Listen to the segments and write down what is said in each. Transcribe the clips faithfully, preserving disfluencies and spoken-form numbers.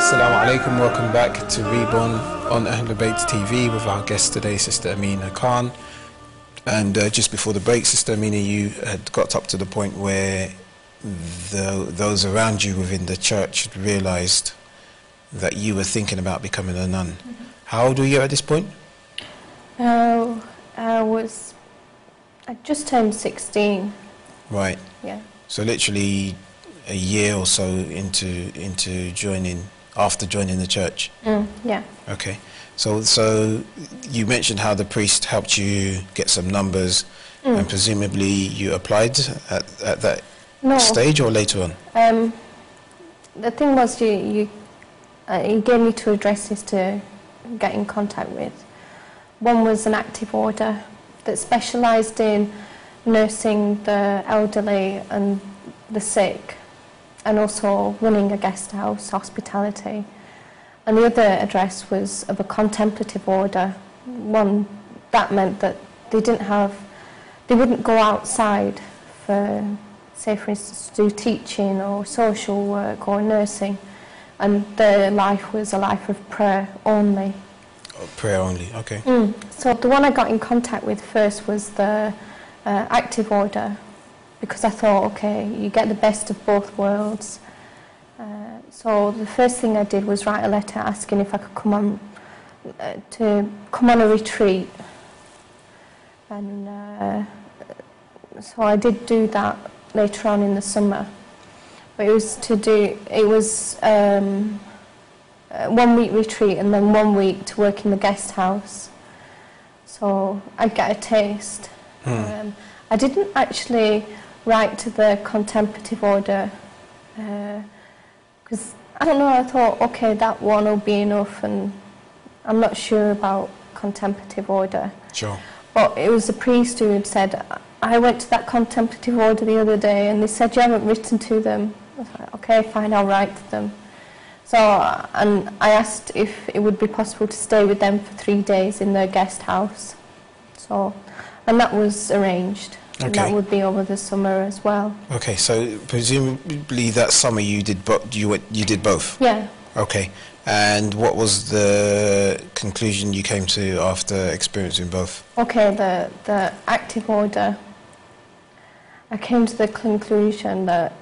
Assalamu alaikum, welcome back to Reborn on Ahlul Bayt T V with our guest today, Sister Amina Khan. And uh, just before the break, Sister Amina, you had got up to the point where the, those around you within the church realised that you were thinking about becoming a nun. Mm-hmm. How old were you at this point? Uh, I was... I just turned sixteen. Right. Yeah. So literally a year or so into into joining, after joining the church. Mm, yeah. Okay. So so you mentioned how the priest helped you get some numbers, mm. and presumably you applied at, at that no. stage or later on? Um, the thing was, you, you uh, he gave me two addresses to get in contact with. One was an active order that specialised in nursing the elderly and the sick, and also running a guest house, hospitality. And the other address was of a contemplative order. One that meant that they didn't have, they wouldn't go outside for, say for instance, to do teaching or social work or nursing, and their life was a life of prayer only. Oh, prayer only, okay. Mm. So the one I got in contact with first was the uh, active order, because I thought, okay, you get the best of both worlds. Uh, so the first thing I did was write a letter asking if I could come on uh, to come on a retreat, and uh, so I did do that later on in the summer. But it was to do it was um, one week retreat and then one week to work in the guest house. So I'd get a taste. Hmm. Um, I didn't actually write to the contemplative order because, uh, I don't know, I thought, okay, that one will be enough, and I'm not sure about contemplative order. Sure. But it was the priest who had said, I went to that contemplative order the other day and they said you haven't written to them. I was like, okay, fine, I'll write to them. So, and I asked if it would be possible to stay with them for three days in their guest house. So, and that was arranged. Okay. And that would be over the summer as well. Okay, so presumably that summer you did both. You went, you did both. Yeah. Okay, and what was the conclusion you came to after experiencing both? Okay, the the active order. I came to the conclusion that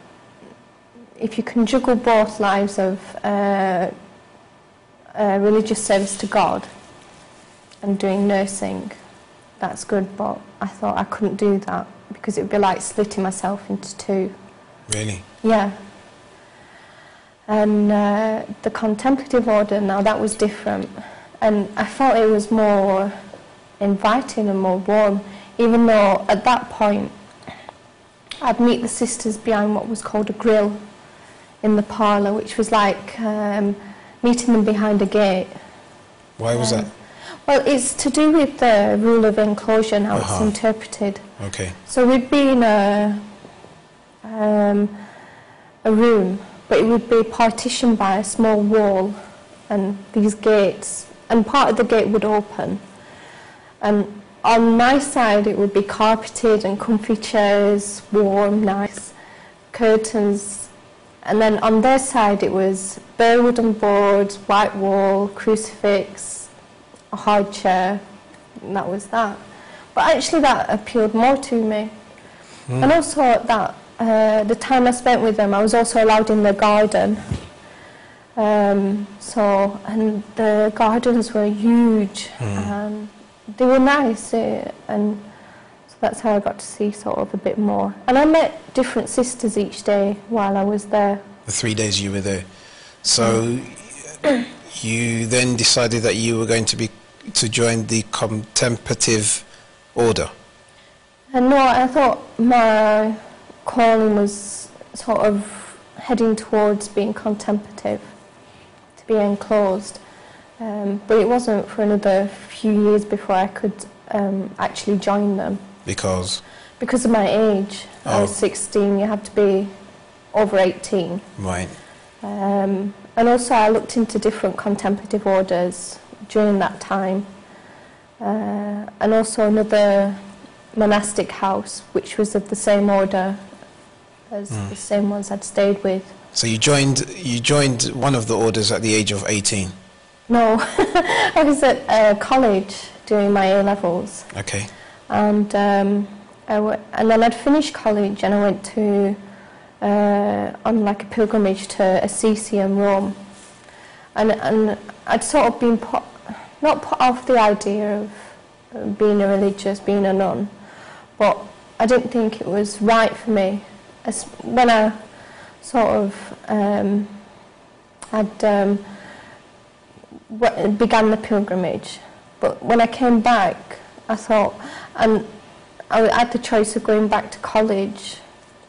if you can juggle both lives of uh, uh, religious service to God and doing nursing, that's good, but I thought I couldn't do that because it would be like splitting myself into two. Really? Yeah. And uh, the contemplative order, now that was different, and I felt it was more inviting and more warm, even though at that point I'd meet the sisters behind what was called a grill in the parlour, which was like um, meeting them behind a gate. Why was um, that? Well, it's to do with the rule of enclosure and how uh-huh. it's interpreted. Okay. So we'd be in a, um, a room, but it would be partitioned by a small wall and these gates, and part of the gate would open. And on my side it would be carpeted and comfy chairs, warm, nice, curtains, and then on their side it was bare wooden boards, white wall, crucifix, a hard chair, and that was that. But actually that appealed more to me. Mm. And also that, uh, the time I spent with them, I was also allowed in the garden. Um, so, and the gardens were huge, mm. and they were nice, uh, and so that's how I got to see sort of a bit more. And I met different sisters each day while I was there. The three days you were there. So, mm. you then decided that you were going to be to join the contemplative order. And no, I thought my calling was sort of heading towards being contemplative, to be enclosed. Um, but it wasn't for another few years before I could um, actually join them. Because? Because of my age. Oh. I was sixteen. You have to be over eighteen. Right. Um, and also I looked into different contemplative orders during that time, uh, and also another monastic house which was of the same order as mm. the same ones I'd stayed with. So you joined you joined one of the orders at the age of eighteen? No, I was at uh, college doing my A levels. Okay. And um, I w and then I'd finished college and I went to uh, on like a pilgrimage to Assisi and Rome, and and I'd sort of been put, not put off the idea of being a religious, being a nun, but I didn't think it was right for me. As when I sort of um, had um, began the pilgrimage, but when I came back, I thought, and I had the choice of going back to college,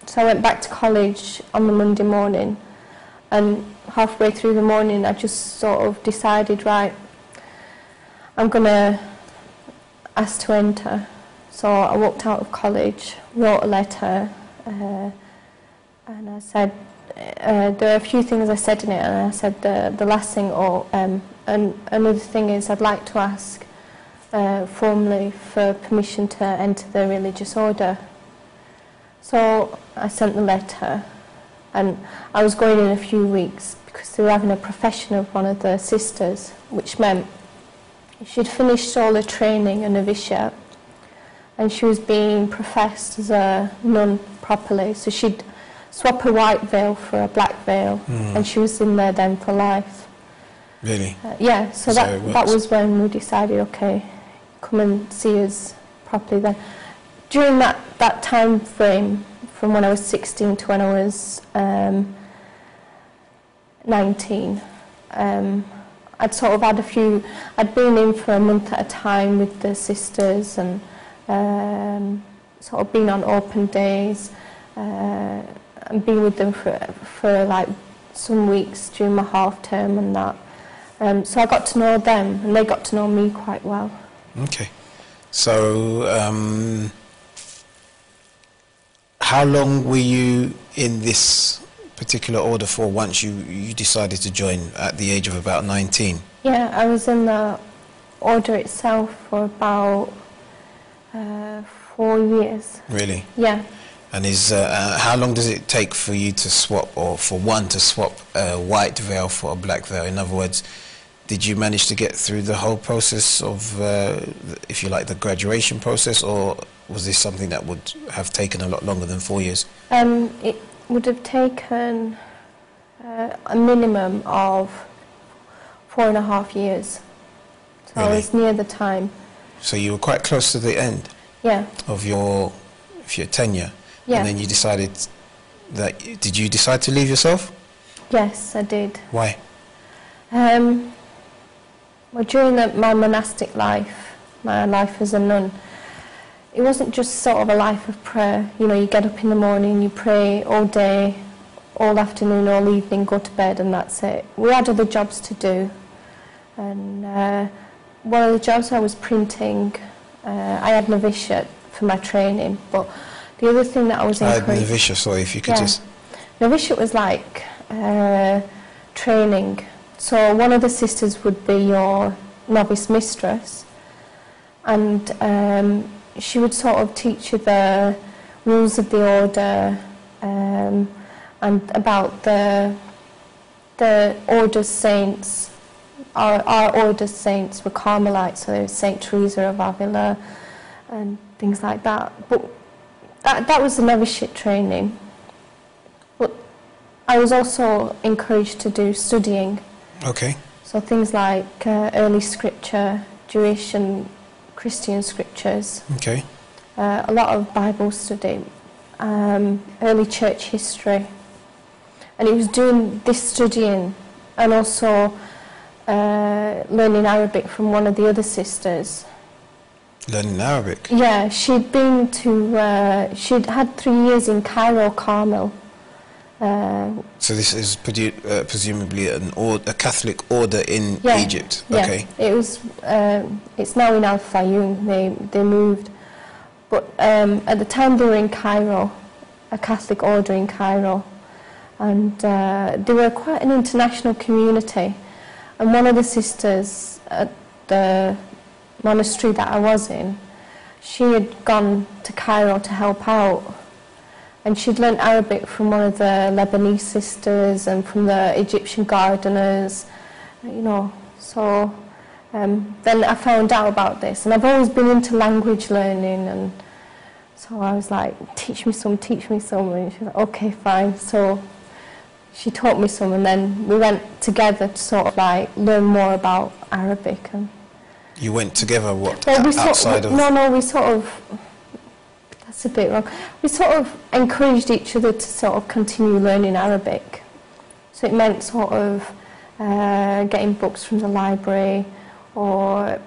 so I went back to college on the Monday morning, and halfway through the morning, I just sort of decided, right, I'm gonna ask to enter. So I walked out of college, wrote a letter, uh, and I said, uh, there are a few things I said in it, and I said the, the last thing, or um, and another thing is I'd like to ask uh, formally for permission to enter the religious order. So I sent the letter, and I was going in a few weeks because they were having a profession of one of the sisters, which meant she'd finished all her training and novitiate, and she was being professed as a nun properly, so she'd swap a white veil for a black veil, mm. and she was in there then for life. Really? Uh, yeah, so, so that, that was when we decided, okay, come and see us properly then. During that, that time frame, from when I was sixteen to when I was um, nineteen, um, I'd sort of had a few, I'd been in for a month at a time with the sisters, and um, sort of been on open days, uh, and been with them for, for like some weeks during my half term and that. Um, so I got to know them, and they got to know me quite well. Okay. So, um, how long were you in this particular order for once you, you decided to join at the age of about nineteen? Yeah, I was in the order itself for about uh, four years. Really? Yeah. And is, uh, uh, how long does it take for you to swap, or for one to swap a white veil for a black veil? In other words, did you manage to get through the whole process of, uh, if you like, the graduation process, or was this something that would have taken a lot longer than four years? Um, it would have taken uh, a minimum of four and a half years. So really? I was near the time. So you were quite close to the end? Yeah. Of your, of your tenure? Yeah. And then you decided that, did you decide to leave yourself? Yes, I did. Why? Um... Well, during the, my monastic life, my life as a nun, it wasn't just sort of a life of prayer. You know, you get up in the morning, you pray all day, all afternoon, all evening, go to bed, and that's it. We had other jobs to do. And uh, one of the jobs I was printing, uh, I had novitiate for my training, but the other thing that I was in... I had novitiate, sorry, if you could yeah. just... Novitiate was like uh, training. So one of the sisters would be your novice mistress, and um, she would sort of teach you the rules of the order, um, and about the the order saints. Our, our order saints were Carmelites, so there was Saint Teresa of Avila and things like that. But that, that was the novitiate training. But I was also encouraged to do studying. Okay. So things like uh, early scripture, Jewish and Christian scriptures. Okay. Uh, a lot of Bible study, um, early church history, and it was doing this studying, and also uh, learning Arabic from one of the other sisters. Learning Arabic? Yeah, she'd been to. Uh, she'd had three years in Cairo Carmel. Uh, so this is uh, presumably an or a Catholic order in yeah, Egypt. Yeah. Okay. It was. Uh, it's now in Al-Fayoum. They they moved, but um, at the time they were in Cairo, a Catholic order in Cairo, and uh, they were quite an international community. And one of the sisters at the monastery that I was in, she had gone to Cairo to help out. and she'd learnt Arabic from one of the Lebanese sisters and from the Egyptian gardeners, you know. So um, then I found out about this, and I've always been into language learning, and so I was like, teach me some, teach me some, and she's like, okay, fine. So she taught me some, and then we went together to sort of like learn more about Arabic. And you went together, what, well, we outside sort of, of... No, no, we sort of... That's a bit wrong. We sort of encouraged each other to sort of continue learning Arabic. So it meant sort of uh, getting books from the library, or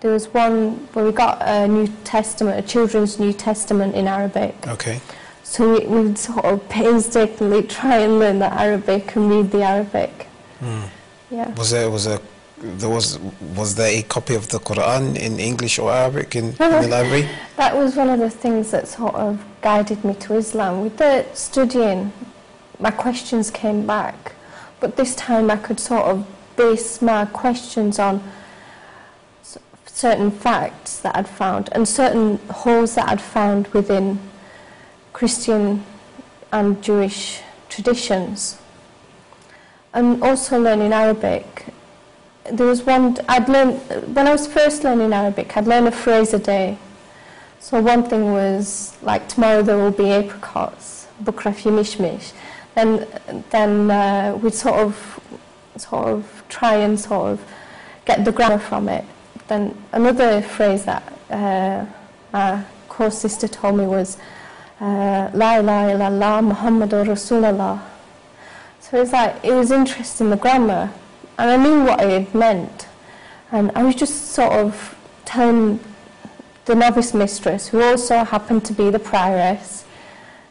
there was one where we got a New Testament, a children's New Testament in Arabic. Okay. So we would sort of painstakingly try and learn the Arabic and read the Arabic. Mm. Yeah. Was there was a There was was there a copy of the Quran in English or Arabic in, in the library? That was one of the things that sort of guided me to Islam. With the studying, my questions came back, but this time I could sort of base my questions on certain facts that I'd found and certain holes that I'd found within Christian and Jewish traditions, and also learning Arabic. There was one, I'd learned, when I was first learning Arabic, I'd learn a phrase a day. So one thing was, like, tomorrow there will be apricots, bukra fi mishmish. And then uh, we'd sort of, sort of try and sort of get the grammar from it. Then another phrase that uh, my course sister told me was, La ilaha illallah Muhammadur Rasulullah. So it was like, it was interesting, the grammar. And I knew what it meant, and I was just sort of telling the novice mistress, who also happened to be the prioress,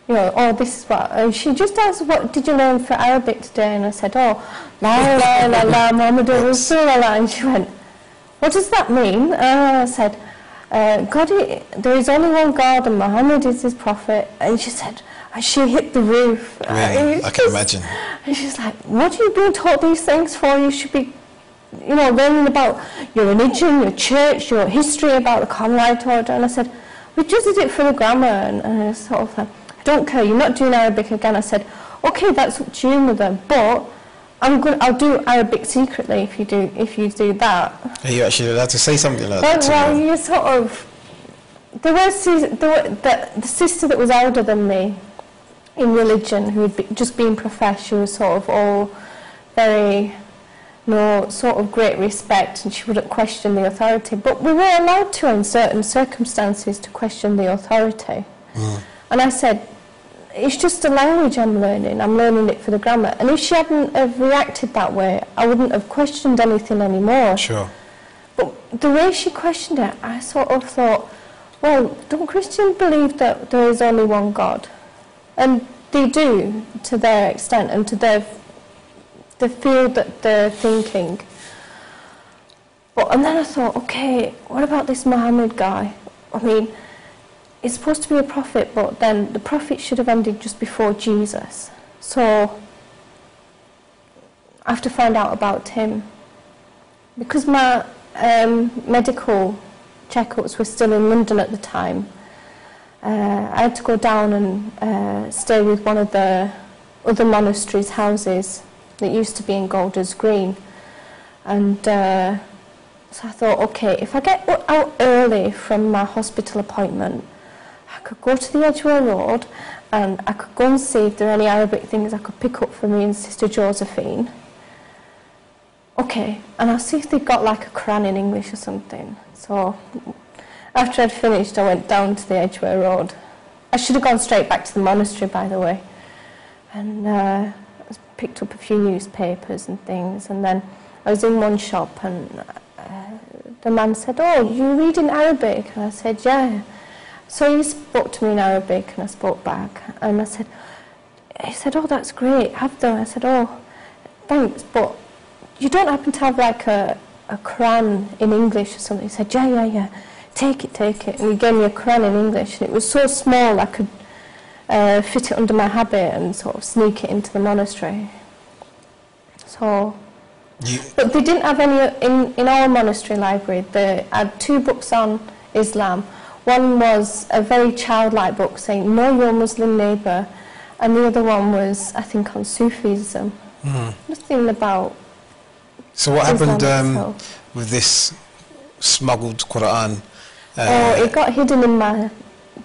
you know, oh, this is what, and she just asked, what did you learn for Arabic today? And I said, oh, la la la la Muhammadur Rasulullah, and she went, what does that mean? And I said, uh, God, there is only one God, and Muhammad is his prophet. And she said, and she hit the roof. Really? I can just imagine. And she's like, what are you being taught these things for? You should be, you know, learning about your religion, your church, your history, about the Carmelite order. And I said, we just did it for the grammar. And, and I was sort of like, I don't care, you're not doing Arabic again. I said, okay, that's up to you, mother, but I'm good, I'll do Arabic secretly if you do, if you do that. Are you actually allowed to say something like well, that? Well, you sort of, there was, there were, the, the sister that was older than me, in religion, who had be, just been professed, she was sort of all very, you know, sort of great respect, and she wouldn't question the authority. But we were allowed to, in certain circumstances, to question the authority. Mm. And I said, it's just a language I'm learning, I'm learning it for the grammar. And if she hadn't have reacted that way, I wouldn't have questioned anything anymore. Sure. But the way she questioned it, I sort of thought, well, don't Christians believe that there is only one God? And they do, to their extent, and to their the field that they're thinking. But and then I thought, okay, what about this Muhammad guy? I mean, it's supposed to be a prophet, but then the prophet should have ended just before Jesus. So I have to find out about him, because my um, medical checkups were still in London at the time. Uh, I had to go down and uh, stay with one of the other monasteries' houses that used to be in Golders Green. And uh, so I thought, okay, if I get out early from my hospital appointment, I could go to the Edgware Road and I could go and see if there are any Arabic things I could pick up for me and Sister Josephine. Okay, and I'll see if they've got like a Quran in English or something. So after I'd finished, I went down to the Edgware Road. I should have gone straight back to the monastery, by the way. And uh, I picked up a few newspapers and things, and then I was in one shop, and uh, the man said, oh, you read in Arabic? And I said, yeah. So he spoke to me in Arabic, and I spoke back. And I said, he said, oh, that's great, have them. I said, oh, thanks, but you don't happen to have, like, a, a Quran in English or something? He said, yeah, yeah, yeah. Take it, take it. And he gave me a Quran in English, and it was so small I could uh, fit it under my habit and sort of sneak it into the monastery. So, you but they didn't have any, in, in our monastery library, they had two books on Islam, One was a very childlike book saying, know your Muslim neighbour, and the other one was, I think, on Sufism. Mm. Nothing about... So what Islam happened um, with this smuggled Qur'an? Uh, oh, it got hidden in my...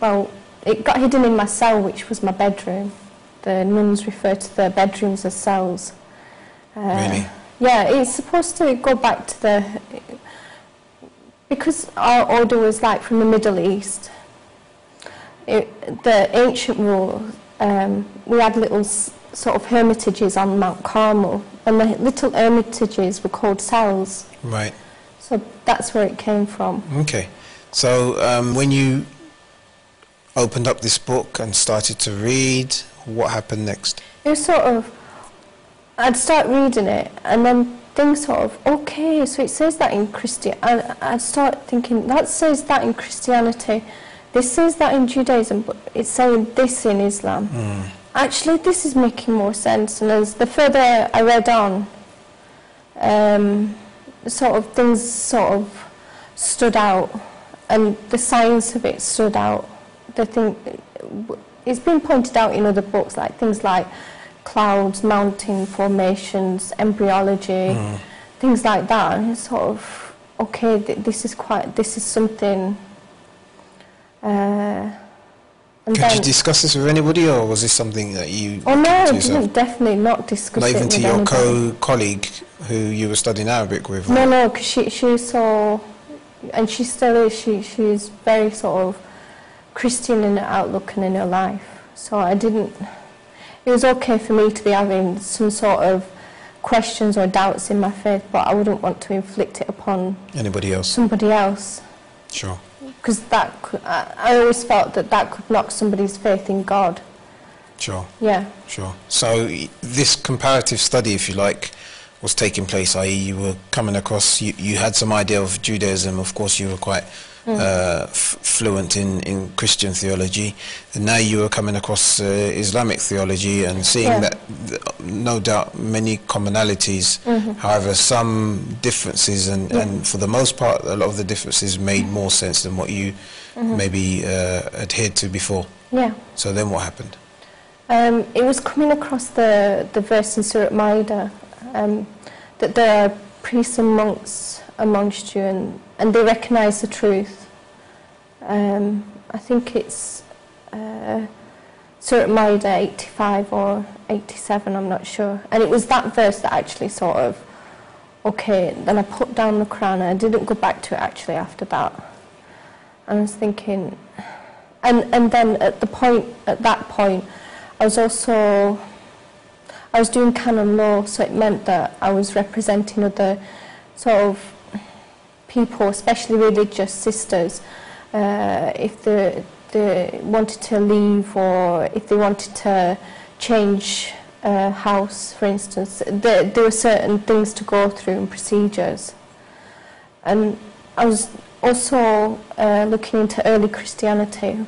Well, it got hidden in my cell, which was my bedroom. The nuns refer to their bedrooms as cells. Uh, really? Yeah, it's supposed to go back to the... Because our order was like from the Middle East, it, the ancient rule, um, we had little s sort of hermitages on Mount Carmel, and the little hermitages were called cells. Right. So that's where it came from. Okay. So um, when you opened up this book and started to read, what happened next? It was sort of, I'd start reading it, and then things sort of, okay, so it says that in Christian. I, I start thinking, that says that in Christianity, this says that in Judaism, but it's saying this in Islam. Mm. Actually, this is making more sense. And as the further I read on, um, sort of things sort of stood out, and the science of it stood out. The thing, it's been pointed out in other books, like things like clouds, mountain formations, embryology, mm. things like that. And it's sort of, okay, th this is quite, this is something. Uh, and Could then, you discuss this with anybody, or was this something that you... Oh no, didn't, definitely not discuss not it with anybody. Not even to your co-colleague who you were studying Arabic with? No, or? no, because she, she saw, and she still is, she, she's very sort of Christian in her outlook and in her life. So I didn't... It was okay for me to be having some sort of questions or doubts in my faith, but I wouldn't want to inflict it upon anybody else. Somebody else. Sure. Because that could, I, I always felt that that could knock somebody's faith in God. Sure. Yeah. Sure. So this comparative study, if you like, was taking place. that is, you were coming across. You, you had some idea of Judaism. Of course, you were quite Mm. Uh, f fluent in, in Christian theology, and now you are coming across uh, Islamic theology and seeing yeah. that th no doubt many commonalities, mm-hmm. however some differences, and, yeah. and for the most part a lot of the differences made more sense than what you mm-hmm. maybe uh, adhered to before. Yeah. So then what happened? Um, it was coming across the, the verse in Surat Ma'ida um, that there are priests and monks amongst you, and, and they recognise the truth. Um, I think it's uh, Surat Ma'ida eighty-five or eighty-seven, I'm not sure. And it was that verse that actually sort of, okay, then I put down the Quran, and I didn't go back to it actually after that. And I was thinking, and, and then at the point, at that point, I was also, I was doing canon law, so it meant that I was representing other sort of people, especially religious sisters, uh, if they, they wanted to leave, or if they wanted to change uh, house, for instance. There, there were certain things to go through and procedures. And I was also uh, looking into early Christianity,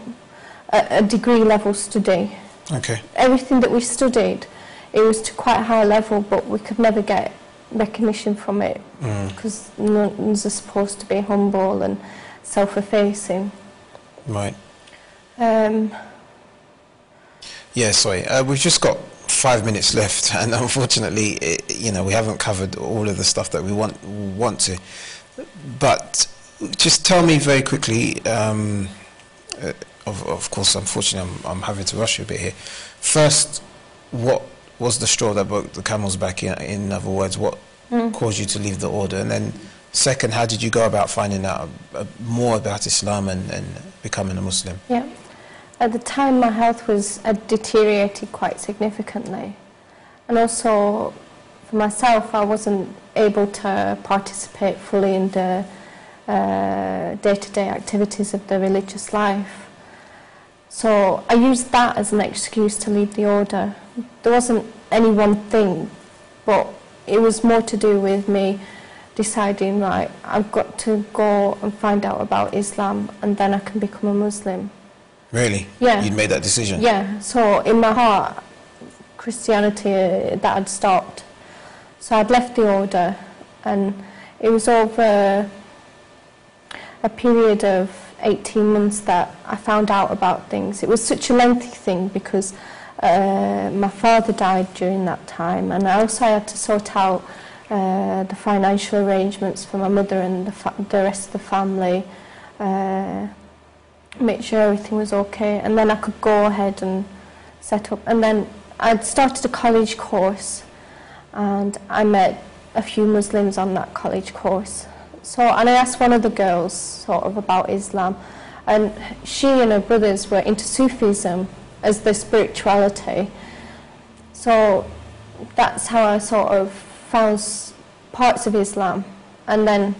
a, a degree level study. Okay. Everything that we studied, it was to quite a high level, but we could never get recognition from it, because mm. nuns are supposed to be humble and self-effacing. Right. Um, yeah, sorry, uh, we've just got five minutes left, and unfortunately, it, you know, we haven't covered all of the stuff that we want want to. But just tell me very quickly. Um, uh, of, of course, unfortunately, I'm, I'm having to rush you a bit here. First, what was the straw that broke the camel's back, in, in other words, what mm. caused you to leave the order? And then second, how did you go about finding out more about Islam and, and becoming a Muslim? Yeah, at the time my health was uh, deteriorated quite significantly, and also for myself I wasn't able to participate fully in the day-to-day uh, -day activities of the religious life. So I used that as an excuse to leave the order. There wasn't any one thing, but it was more to do with me deciding, like, I've got to go and find out about Islam, and then I can become a Muslim. Really? Yeah. You'd made that decision? Yeah. So in my heart, Christianity, uh, that had stopped. So I'd left the order, and it was over a period of eighteen months that I found out about things. It was such a lengthy thing because uh, my father died during that time, and I also had to sort out uh, the financial arrangements for my mother and the, fa the rest of the family, uh, make sure everything was okay, and then I could go ahead and set up. And then I'd started a college course, and I met a few Muslims on that college course. So, and I asked one of the girls sort of about Islam, and she and her brothers were into Sufism as their spirituality. So that's how I sort of found parts of Islam. And then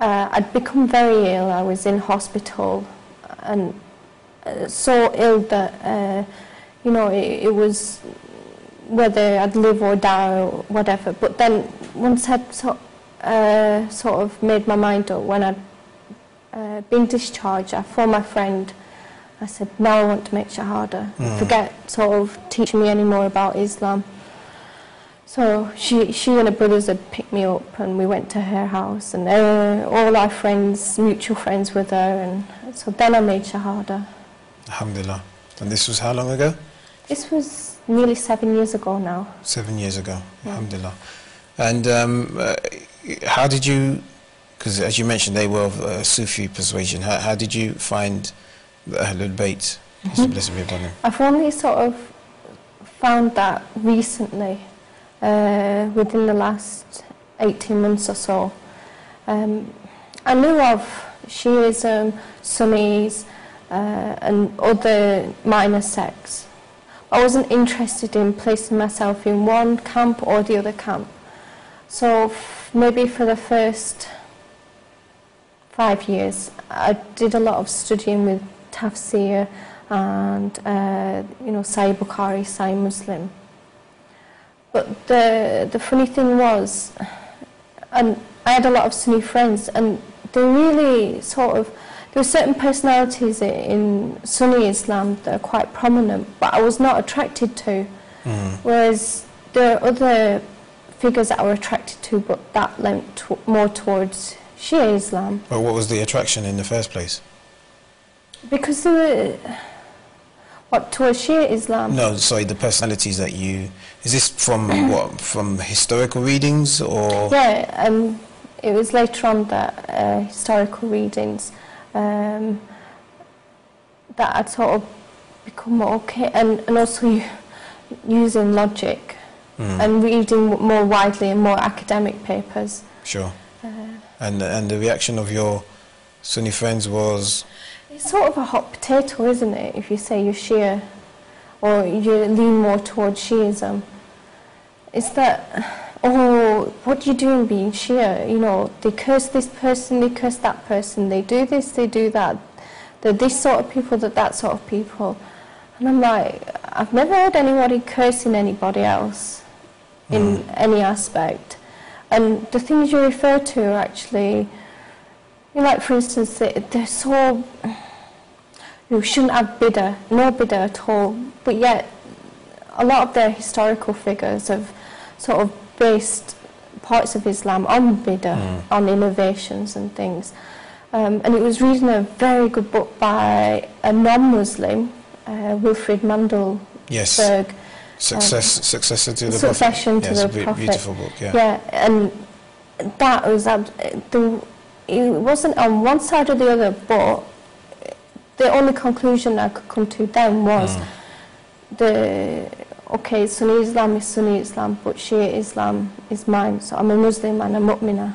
uh, I'd become very ill. I was in hospital, and uh, so ill that, uh, you know, it, it was whether I'd live or die or whatever. But then once I'd sort Uh, sort of made my mind up, when I'd uh, been discharged, I phoned my friend. I said, now I want to make Shahada. Mm. Forget sort of teaching me any more about Islam. So she, she and her brothers had picked me up, and we went to her house, and uh, all our friends, mutual friends, were there, and so then I made Shahada. Alhamdulillah. And this was how long ago? This was nearly seven years ago now. Seven years ago. Yeah. Alhamdulillah. And um, uh, how did you, because as you mentioned they were of uh, Sufi persuasion, how, how did you find the Ahlul Bayt? Mm-hmm. I've only sort of found that recently, uh, within the last eighteen months or so. Um, I knew of Shiism, Sunnis uh, and other minor sects. I wasn't interested in placing myself in one camp or the other camp. So maybe for the first five years, I did a lot of studying with tafsir and, uh, you know, Sahih Bukhari, Sahih Muslim. But the, the funny thing was, and I had a lot of Sunni friends, and they really sort of, there were certain personalities in Sunni Islam that are quite prominent, but I was not attracted to. Mm. Whereas the other figures that I were attracted to, but that lent more towards Shia Islam. Well, what was the attraction in the first place? Because they were, what, towards Shia Islam? No, sorry, the personalities that you, is this from what, from historical readings or? Yeah, um, it was later on that uh, historical readings um, that I'd sort of become more okay, and, and also using logic. Mm. And reading more widely and more academic papers. Sure. Uh, and and the reaction of your Sunni friends was? It's sort of a hot potato, isn't it? If you say you're Shia or you lean more towards Shiism, it's that, oh, what are you doing being Shia? You know, they curse this person, they curse that person, they do this, they do that. They're this sort of people, that that sort of people. And I'm like, I've never heard anybody cursing anybody else in mm. any aspect, and the things you refer to are actually, you know, like for instance, they, they're so, you shouldn't have bidder, no bidder at all, but yet a lot of their historical figures have sort of based parts of Islam on bidder, mm. on innovations and things, um, and it was reading a very good book by a non-Muslim, uh, Wilfred Mandelberg. Yes. Success, um, successor to the Succession Prophet. Succession to yes, the Prophet. Beautiful book, yeah. Yeah, and that was, the, it wasn't on one side or the other, but the only conclusion I could come to then was mm. the, okay, Sunni Islam is Sunni Islam, but Shia Islam is mine, so I'm a Muslim and a mu'minah.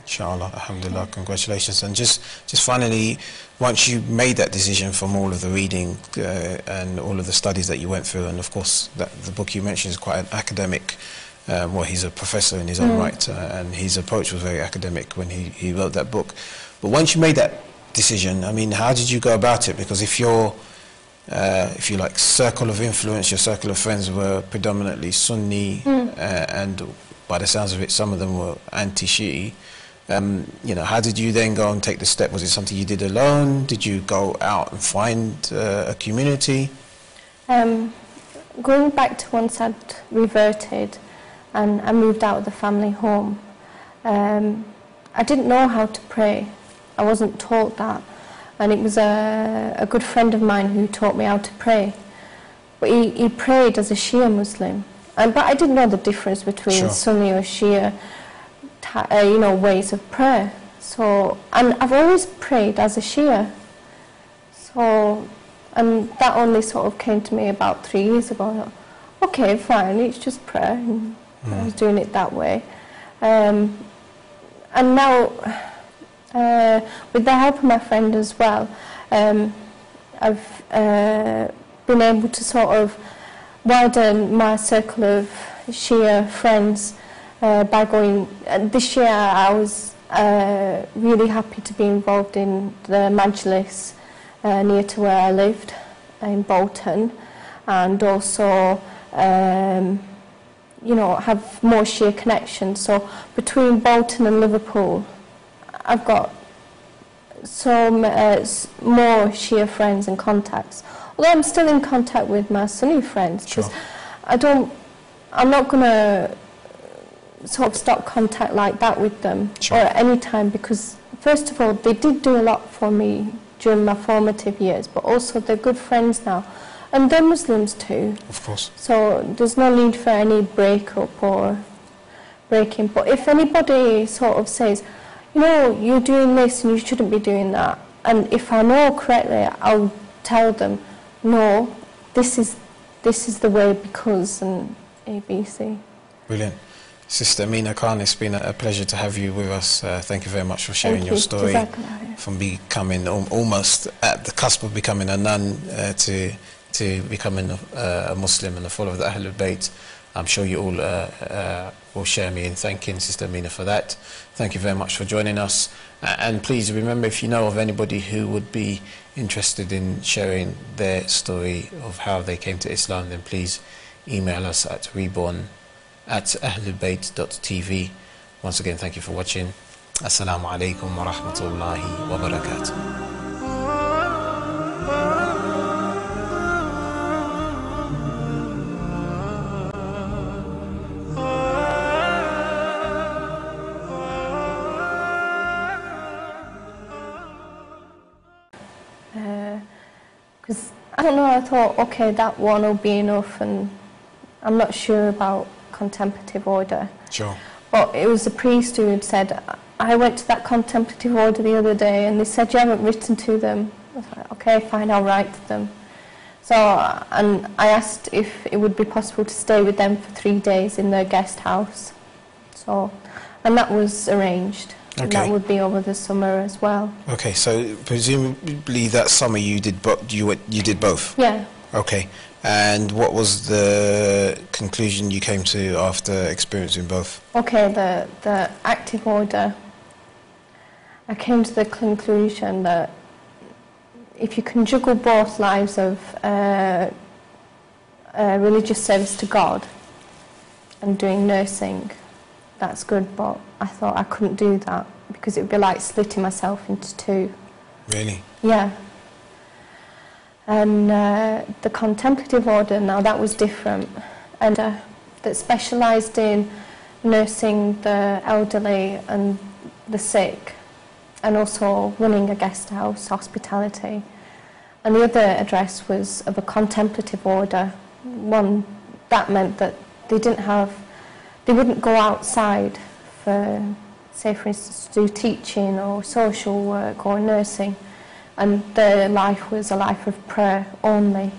Inshallah, alhamdulillah, congratulations. And just, just finally, once you made that decision from all of the reading uh, and all of the studies that you went through, and of course that, the book you mentioned is quite an academic, um, well, he's a professor in his own mm. right, uh, and his approach was very academic when he, he wrote that book. But once you made that decision, I mean, how did you go about it? Because if your, uh, if you like, circle of influence, your circle of friends were predominantly Sunni, mm. uh, and by the sounds of it, some of them were anti-Shi'i. Um, you know, how did you then go and take the step? Was it something you did alone? Did you go out and find uh, a community? Um, going back to once I'd reverted and I moved out of the family home, um, I didn't know how to pray. I wasn't taught that. and it was a, a good friend of mine who taught me how to pray. But he, he prayed as a Shia Muslim, and, but I didn't know the difference between sure. Sunni or Shia uh, you know, ways of prayer. So, and I've always prayed as a Shia. So, and that only sort of came to me about three years ago. Okay, fine, it's just prayer, and mm. I was doing it that way. Um, and now, uh, with the help of my friend as well, um, I've uh, been able to sort of widen my circle of Shia friends uh, by going. Uh, this year I was uh, really happy to be involved in the Majlis uh, near to where I lived, in Bolton, and also um, you know, have more Shia connections. So between Bolton and Liverpool, I've got some uh, more Shia friends and contacts. Although I'm still in contact with my Sunni friends, because sure. I don't, I'm not going to sort of stop contact like that with them sure. or at any time, because first of all, they did do a lot for me during my formative years, but also they're good friends now. And they're Muslims too. Of course. So there's no need for any break-up or breaking. But if anybody sort of says, you know, you're doing this and you shouldn't be doing that, and if I know correctly, I'll tell them, no, this is, this is the way because, and A B C. Brilliant. Sister Amina Khan, it's been a pleasure to have you with us. Uh, thank you very much for sharing you. your story. Exactly. From becoming al almost at the cusp of becoming a nun uh, to... to becoming a, a Muslim and a follower of the Ahlul Bayt. I'm sure you all uh, uh, will share me in thanking Sister Amina for that. Thank you very much for joining us. Uh, and please remember, if you know of anybody who would be interested in sharing their story of how they came to Islam, then please email us at reborn at ahlul bayt dot t v. Once again, thank you for watching. Assalamu alaikum wa rahmatullahi wa barakatuh. Because, I don't know, I thought, okay, that one will be enough, and I'm not sure about contemplative order. Sure. But it was the priest who had said, I went to that contemplative order the other day, and they said, you haven't written to them. I was like, okay, fine, I'll write to them. So, and I asked if it would be possible to stay with them for three days in their guest house. So, and that was arranged. Okay. And that would be over the summer as well. Okay, so presumably that summer you did both. You went, you did both. Yeah. Okay, and what was the conclusion you came to after experiencing both? Okay, the the active order. I came to the conclusion that if you can juggle both lives of uh, uh, religious service to God and doing nursing, that's good, but I thought I couldn't do that because it would be like slitting myself into two. Really? Yeah. And uh, the contemplative order, now that was different, and uh, that specialised in nursing the elderly and the sick, and also running a guest house, hospitality. And the other address was of a contemplative order, one that meant that they didn't have they wouldn't go outside for, say for instance, to do teaching or social work or nursing, and their life was a life of prayer only.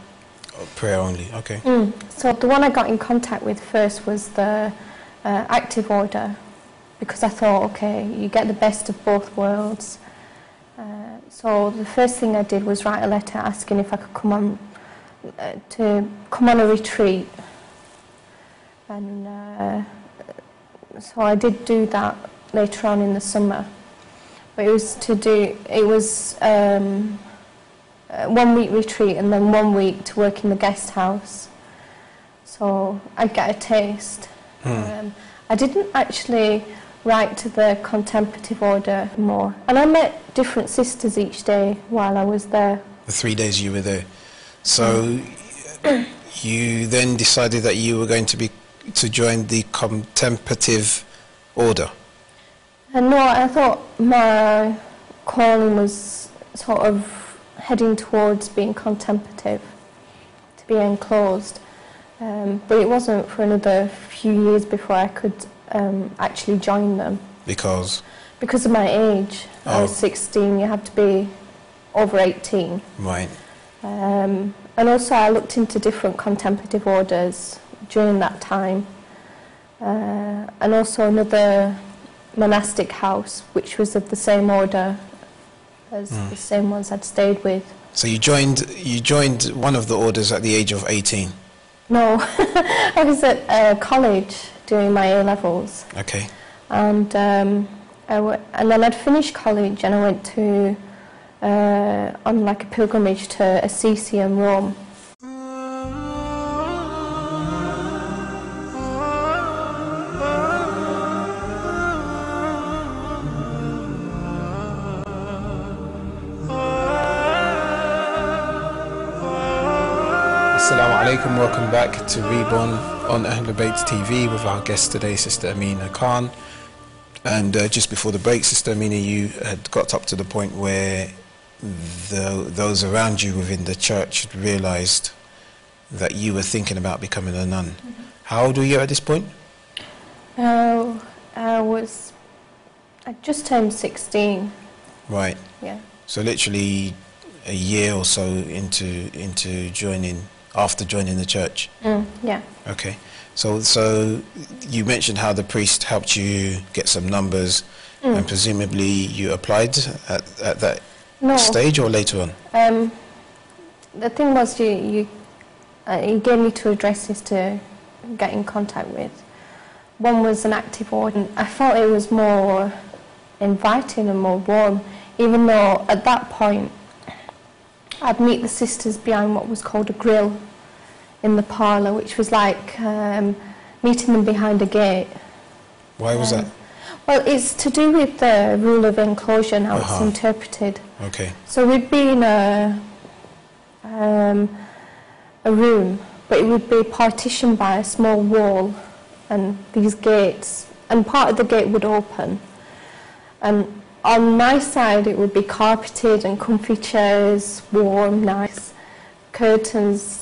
Oh, prayer only, okay. Mm. So the one I got in contact with first was the uh, active order, because I thought, okay, you get the best of both worlds. Uh, so the first thing I did was write a letter asking if I could come on, uh, to come on a retreat. And uh, so I did do that later on in the summer, but it was to do, it was um, one week retreat and then one week to work in the guest house, so I'd get a taste. Hmm. Um, I didn't actually write to the contemplative order more, and I met different sisters each day while I was there. The three days you were there, so you then decided that you were going to be to join the contemplative order? Uh, no, I thought my calling was sort of heading towards being contemplative, to be enclosed. Um, but it wasn't for another few years before I could um, actually join them. Because? Because of my age. Oh. I was sixteen, you have to be over eighteen. Right. Um, and also I looked into different contemplative orders during that time. Uh, and also another monastic house, which was of the same order as mm. the same ones I'd stayed with. So you joined, you joined one of the orders at the age of eighteen? No, I was at uh, college doing my A levels. Okay. And, um, I w and then I'd finished college and I went to, uh, on like a pilgrimage to Assisi and Rome. Assalamualaikum, welcome back to Reborn on Ahlul Bayt T V with our guest today, Sister Amina Khan. And uh, just before the break, Sister Amina, you had got up to the point where the, those around you within the church realised that you were thinking about becoming a nun. Mm-hmm. How old were you at this point? Uh, I was... I just turned sixteen. Right. Yeah. So literally a year or so into, into joining... after joining the church? Mm, yeah. Okay. So, so you mentioned how the priest helped you get some numbers, mm. and presumably you applied at, at that no. stage or later on? Um, the thing was, you, you, uh, you gave me two addresses to get in contact with. One was an active order. I felt it was more inviting and more warm, even though at that point I'd meet the sisters behind what was called a grill in the parlour, which was like um, meeting them behind a gate. Why was um, that? Well, it's to do with the rule of enclosure and how uh-huh. it's interpreted. Okay. So we'd be in a, um, a room, but it would be partitioned by a small wall and these gates, and part of the gate would open. And on my side, it would be carpeted and comfy chairs, warm, nice, curtains.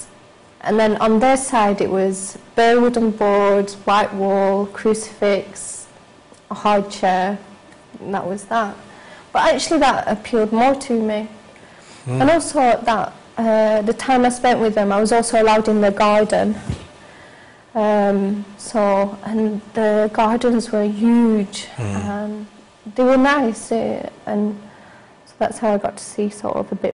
And then on their side, it was bare wooden boards, white wall, crucifix, a hard chair, and that was that. But actually, that appealed more to me. Mm. And also, that uh, the time I spent with them, I was also allowed in the garden. Um, so, and the gardens were huge. Mm. Um, They were nice, uh, and so that's how I got to see sort of a bit